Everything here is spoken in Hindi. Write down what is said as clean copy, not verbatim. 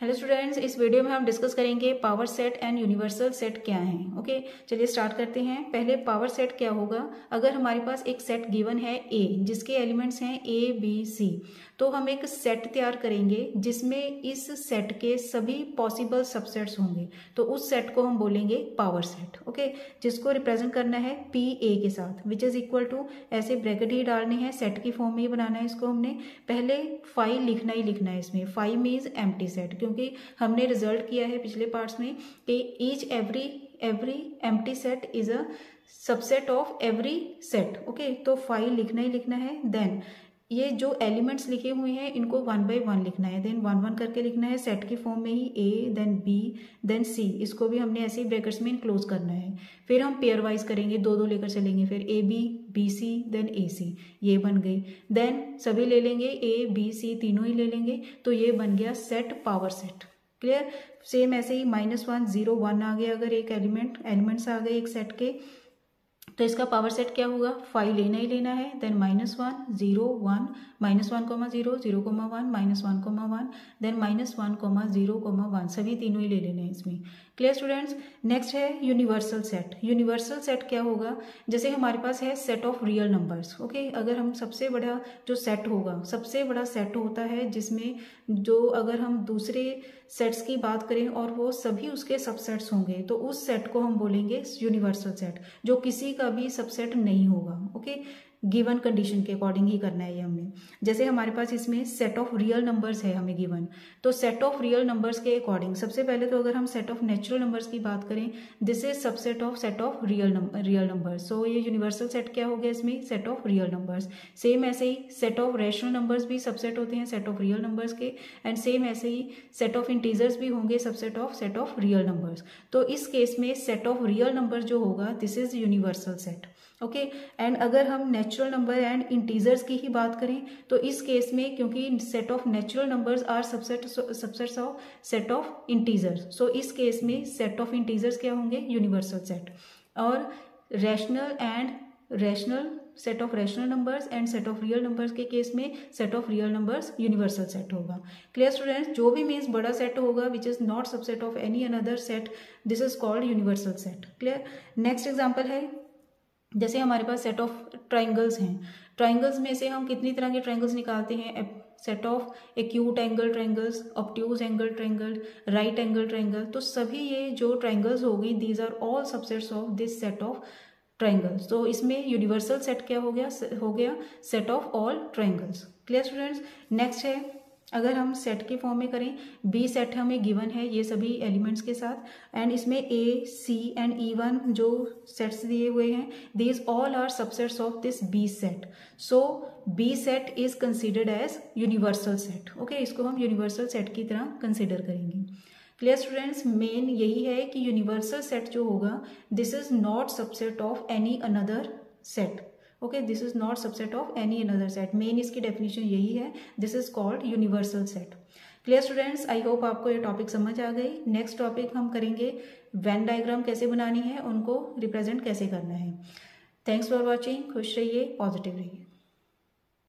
हेलो स्टूडेंट्स, इस वीडियो में हम डिस्कस करेंगे power set and universal set क्या हैं। ओके, चलिए स्टार्ट करते हैं। पहले पावर सेट क्या होगा। अगर हमारे पास एक सेट गिवन है ए, जिसके एलिमेंट्स हैं ए बी सी, तो हम एक सेट तैयार करेंगे जिसमें इस सेट के सभी पॉसिबल सबसेट्स होंगे, तो उस सेट को हम बोलेंगे पावर सेट। ओके, जिसको रिप्रेजेंट करना है पी ए के साथ, विच इज इक्वल टू, ऐसे ब्रैकेट ही डालने हैं, सेट की फॉर्म में ही बनाना है इसको। हमने पहले फाई लिखना ही लिखना है इसमें। फाई मीन्स एम्प्टी सेट, क्योंकि हमने रिजल्ट किया है पिछले पार्ट्स में कि each every empty set is a subset of every set. Okay, तो फाइव लिखना ही लिखना है। देन ये जो एलिमेंट्स लिखे हुए हैं इनको वन बाय वन लिखना है। देन वन वन करके लिखना है सेट की फॉर्म में ही, A then B then C. इसको भी हमने ऐसे ही ब्रैकेट्स में इनक्लोज करना है। फिर हम पेयर वाइज करेंगे, दो दो लेकर चलेंगे। फिर A B, B C then A C, ये बन गई। देन सभी ले लेंगे, ए बी सी तीनों ही ले लेंगे, तो ये बन गया set, power set. Clear. Same ऐसे ही -1 0 1 आ गया, अगर एक एलिमेंट्स आ गए एक सेट के, तो इसका पावर सेट क्या होगा। फाइव लेना ही लेना है। देन -1 0 1, -1,0 0,1, -1,1, देन -1 0,1, सभी तीनों ही ले लेने हैं इसमें। Clear students. नेक्स्ट है यूनिवर्सल सेट। यूनिवर्सल सेट क्या होगा। जैसे हमारे पास है set of real numbers. Okay, अगर हम सबसे बड़ा जो सेट होगा, सबसे बड़ा सेट होता है जिसमें जो, अगर हम दूसरे सेट्स की बात करें और वो सभी उसके सबसेट्स होंगे, तो उस सेट को हम बोलेंगे यूनिवर्सल सेट, जो किसी का भी सबसेट नहीं होगा। ओके, गिवन कंडीशन के अकॉर्डिंग ही करना है ये हमने। जैसे हमारे पास इसमें सेट ऑफ रियल नंबर्स है हमें गिवन, तो सेट ऑफ रियल नंबर्स के अकॉर्डिंग सबसे पहले तो अगर हम सेट ऑफ नेचुरल नंबर्स की बात करें, this is subset of set of real numbers, so ये यूनिवर्सल सेट क्या हो गया इसमें, set of real numbers. Same ऐसे ही सेट ऑफ रैशनल नंबर्स भी सबसेट होते हैं सेट ऑफ रियल नंबर्स के, एंड सेम ऐसे ही सेट ऑफ इंटीजर्स भी होंगे subset of set of real numbers. तो इस केस में सेट ऑफ रियल नंबर्स जो होगा, this is universal set. Okay, and अगर हम नेचुरल नंबर एंड इंटीजर्स की ही बात करें, तो इस केस में क्योंकि set of natural numbers are subsets of set of integers, so इस केस में सेट ऑफ इंटीजर्स क्या होंगे, यूनिवर्सल सेट। और rational set of rational numbers and set of real numbers के केस में set of real numbers universal set होगा। Clear students. जो भी मीन्स बड़ा सेट होगा which is not subset of any another set, this is called universal set. Clear. Next example है, जैसे हमारे पास सेट ऑफ ट्राइंगल्स हैं। ट्राइंगल्स में से हम कितनी तरह के ट्राइंगल्स निकालते हैं। Set of acute angle triangles, obtuse angle triangle, right angle triangle, तो सभी ये जो ट्राइंगल्स होगी, these are all subsets of this set of triangles. तो इसमें यूनिवर्सल सेट क्या हो गया set of all triangles. Clear students. Next है, अगर हम सेट के फॉर्म में करें, बी सेट हमें गिवन है ये सभी एलिमेंट्स के साथ, एंड इसमें ए सी एंड E1 जो सेट्स दिए हुए हैं, these all are subsets of this B set, so B set is considered as universal set. Okay, इसको हम यूनिवर्सल सेट की तरह कंसिडर करेंगे। Clear students. मेन यही है कि यूनिवर्सल सेट जो होगा, this is not subset of any another set. Okay, this is not subset of any another set, main इसकी डेफिनेशन यही है, this is called universal set. Clear students, I hope आपको ये टॉपिक समझ आ गई। नेक्स्ट टॉपिक हम करेंगे वेन डायग्राम कैसे बनानी है, उनको रिप्रेजेंट कैसे करना है। Thanks for watching. खुश रहिए, पॉजिटिव रहिए।